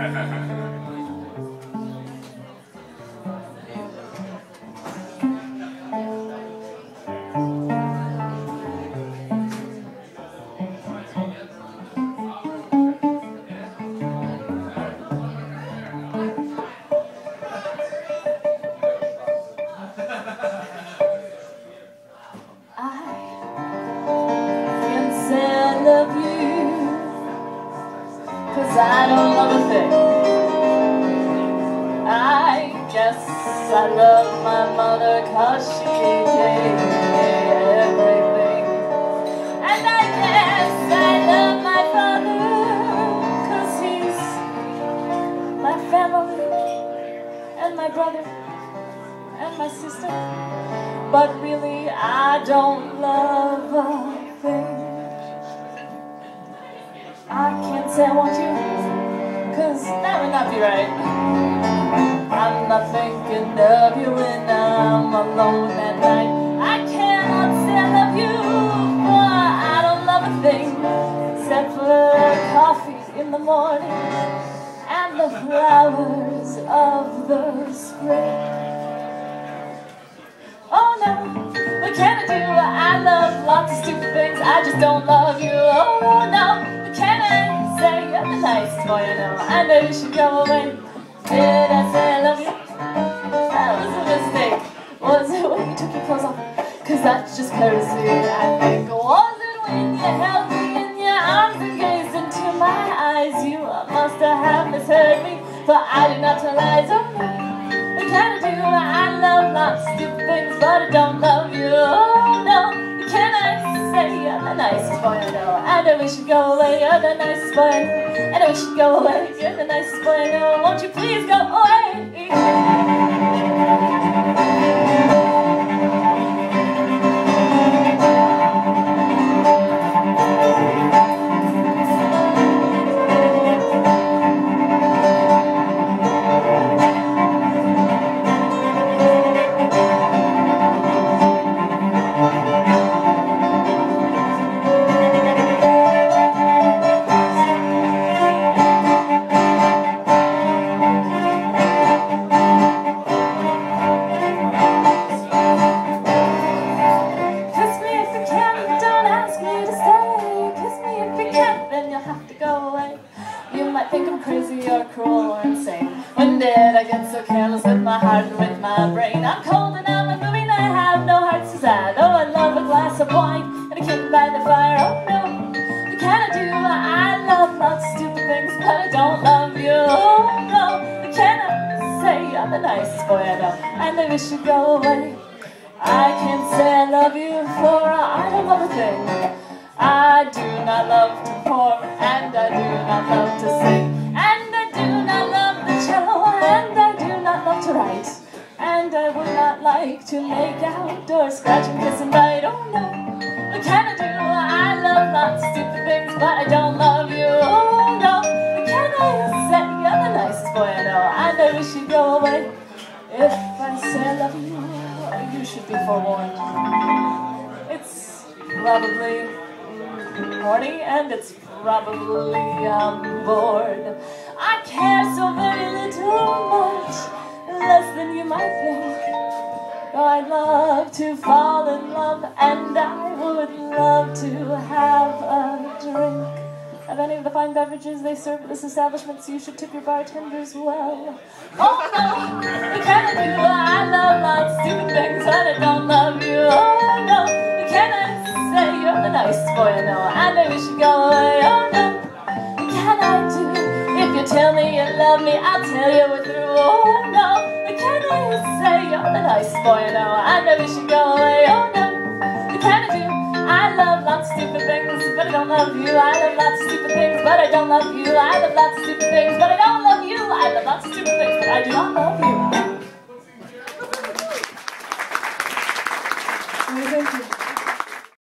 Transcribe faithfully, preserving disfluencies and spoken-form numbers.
I don't love a thing. I guess I love my mother, cause she gave me everything. And I guess I love my father, cause he's my family, and my brother, and my sister. But really, I don't love a thing. I can't say I want you, cause that would not be right. I'm not thinking of you when I'm alone at night. I cannot say I love you, for I don't love a thing, except for coffee in the morning and the flowers of the spring. Oh no, what can I do? I love lots of stupid things, I just don't love you. Oh no, can I say you're the nicest boy I know? I know you should go away. Did I say I love you? That was a mistake. Was it when you took your clothes off? Cause that's just courtesy, I think. Was it when you held me in your arms and gazed into my eyes? You must have misheard me, but I did not tell lies. Oh no, what can I do? I love lots of stupid things, but I don't love you. Oh no, can I say you're the nicest boy I know? I know we should go away, you're the nicest boy I know. I know we should go away, you're the nicest boy I know. Won't you please go away? Establishments, you should tip your bartenders well. Oh no, we can't do that. I love lots of stupid things, but I don't love you. Oh no, we cannot say you're the nicest boy I know. I know we should go away. Oh no, what can I do? If you tell me you love me, I'll tell you we're through. Oh no, what can I say you're the nicest boy I know. I know we should go away. Oh no, what can I do? I love lots of stupid things, but I don't love you. I love lots of stupid things, but I don't love you. I love lots of stupid things, but I don't love you. I love lots of stupid things, but I do not love you.